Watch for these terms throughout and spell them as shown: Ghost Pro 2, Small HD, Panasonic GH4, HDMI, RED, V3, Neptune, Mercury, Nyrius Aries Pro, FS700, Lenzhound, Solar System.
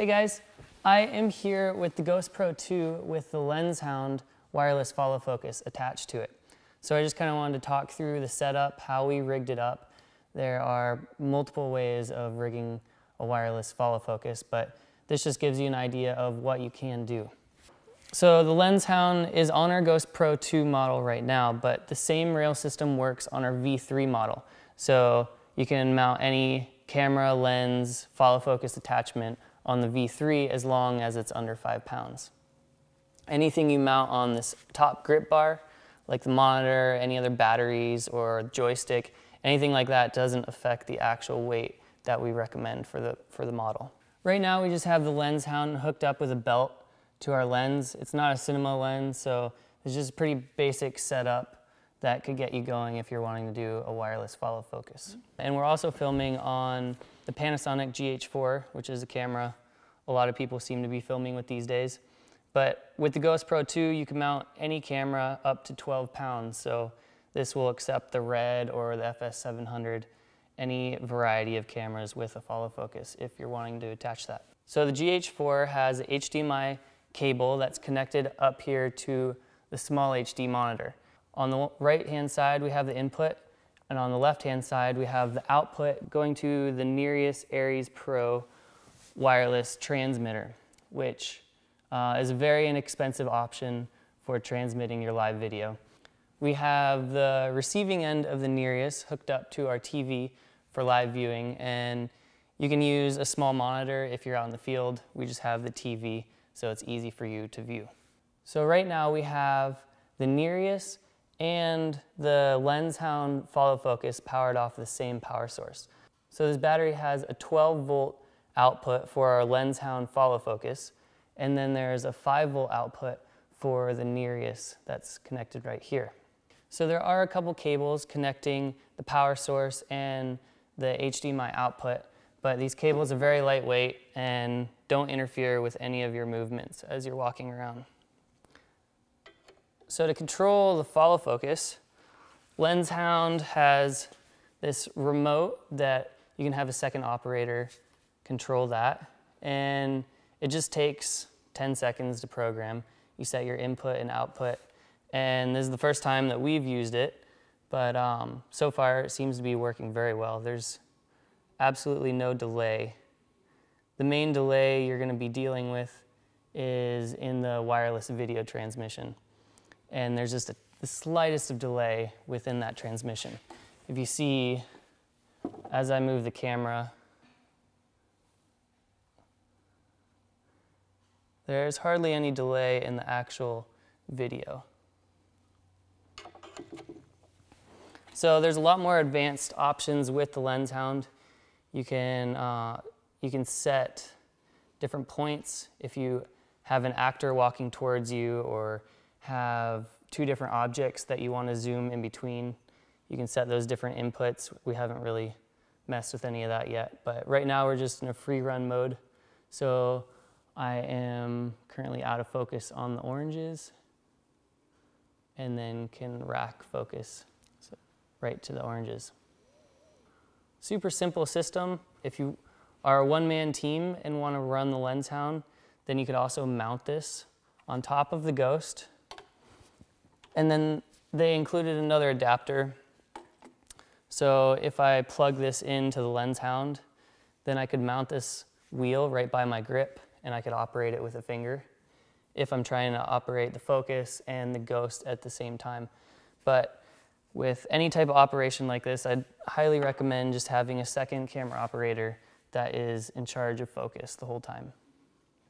Hey guys, I am here with the Ghost Pro 2 with the Lenzhound wireless follow focus attached to it. So I just kind of wanted to talk through the setup, how we rigged it up. There are multiple ways of rigging a wireless follow focus, but this just gives you an idea of what you can do. So the Lenzhound is on our Ghost Pro 2 model right now, but the same rail system works on our V3 model. So you can mount any camera, lens, follow focus attachment on the V3 as long as it's under 5 pounds. Anything you mount on this top grip bar, like the monitor, any other batteries or joystick, anything like that doesn't affect the actual weight that we recommend for the model. Right now we just have the Lenzhound hooked up with a belt to our lens. It's not a cinema lens, so it's just a pretty basic setup that could get you going if you're wanting to do a wireless follow focus. And we're also filming on the Panasonic GH4, which is a camera a lot of people seem to be filming with these days. But with the Ghost Pro 2, you can mount any camera up to 12 pounds, so this will accept the RED or the FS700, any variety of cameras with a follow focus if you're wanting to attach that. So the GH4 has an HDMI cable that's connected up here to the Small HD monitor. On the right-hand side, we have the input, and on the left-hand side, we have the output going to the Nyrius Aries Pro wireless transmitter, which is a very inexpensive option for transmitting your live video. We have the receiving end of the Nyrius hooked up to our TV for live viewing, and you can use a small monitor if you're out in the field. We just have the TV, so it's easy for you to view. So right now we have the Nyrius and the Lenzhound follow focus powered off the same power source. So this battery has a 12 volt output for our Lenzhound follow focus, and then there's a 5 volt output for the Nyrius that's connected right here. So there are a couple cables connecting the power source and the HDMI output, but these cables are very lightweight and don't interfere with any of your movements as you're walking around. So to control the follow focus, Lenzhound has this remote that you can have a second operator control that, and it just takes 10 seconds to program. You set your input and output, and this is the first time that we've used it, but so far it seems to be working very well. There's absolutely no delay. The main delay you're going to be dealing with is in the wireless video transmission, and there's just the slightest of delay within that transmission. If you see, as I move the camera, there's hardly any delay in the actual video. So there's a lot more advanced options with the Lenzhound. You can set different points if you have an actor walking towards you or have two different objects that you want to zoom in between. You can set those different inputs. We haven't really messed with any of that yet, but right now we're just in a free run mode. So I am currently out of focus on the oranges and then can rack focus right to the oranges. Super simple system. If you are a one-man team and want to run the Lenzhound, then you could also mount this on top of the Ghost. And then they included another adapter. So if I plug this into the Lenzhound, then I could mount this wheel right by my grip, and I could operate it with a finger if I'm trying to operate the focus and the Ghost at the same time. But with any type of operation like this, I'd highly recommend just having a second camera operator that is in charge of focus the whole time.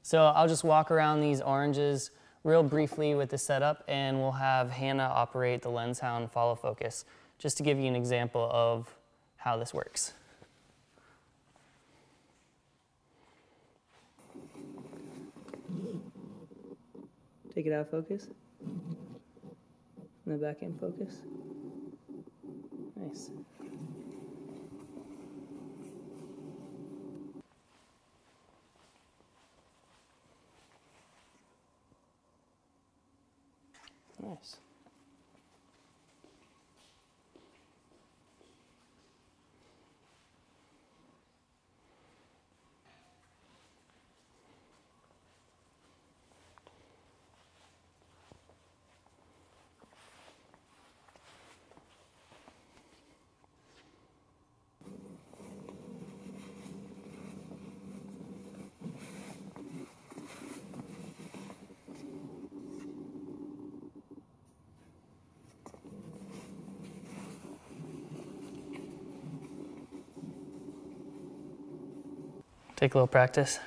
So I'll just walk around these oranges real briefly with the setup, and we'll have Hannah operate the Lenzhound follow focus just to give you an example of how this works. Take it out of focus. And then back in focus. Nice. Nice. Take a little practice.